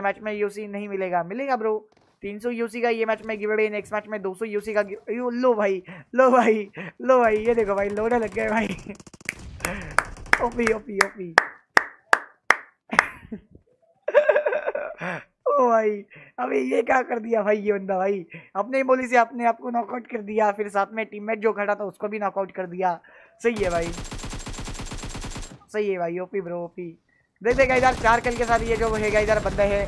Match में UC नहीं मिलेगा, मिलेगा ब्रो 300 यूसी का ये मैच में गिव अवे, नेक्स्ट मैच में 200 यूसी का। लो भाई लो भाई लो भाई, ये देखो भाई लोडा लग गए भाई। ओपी ओपी ओपी ओ भाई, अबे ये क्या कर दिया भाई ये बंदा भाई, अपने ही बोली से अपने आप को नॉकआउट कर दिया, फिर साथ में टीममेट जो खड़ा था उसको भी नॉकआउट कर दिया। सही है भाई, सही है भाई, ओपी ब्रो ओपी। देख देख इधर 4 कल के साथ ये जो है इधर बंदा है।